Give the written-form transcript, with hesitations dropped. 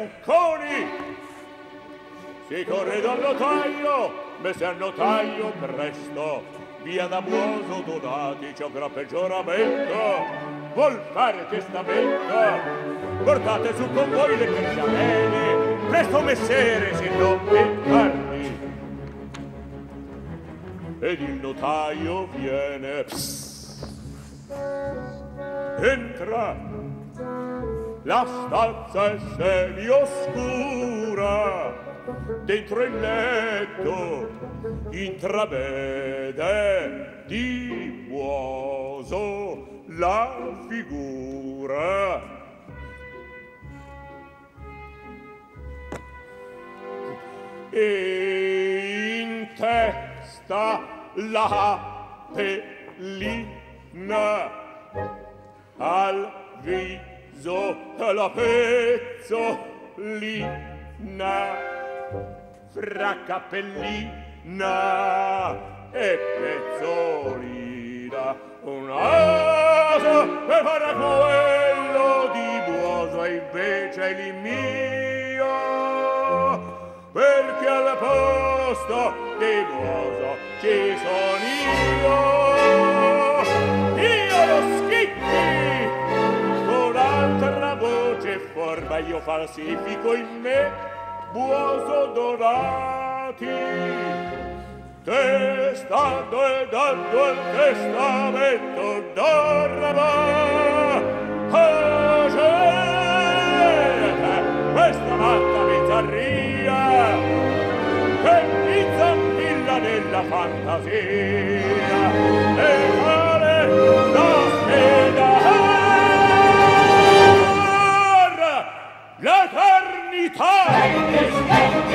Zucconi. Si corre dal notaio, messe al notaio presto, via da Buoso Donati c'è un gran peggioramento. Vuol fare testamento, portate su con voi le persiane, presto messere se non peccarmi. Ed il notaio viene, psst, entra, la stanza è semi-oscura, dentro il letto intravede di Buoso la figura. E in testa la pellina, al viso la pezzolina, fra cappellina e pezzolina una. E farà quello di Buoso e invece è il mio, perché al posto di Buoso ci sono io lo schicchi, con altra voce e forma io falsifico in me Buoso Donati. Testando e dando il testamento d'orba a gente questa matta bizzarria che bizzarrilla nella fantasia e vale la speda l'eternità.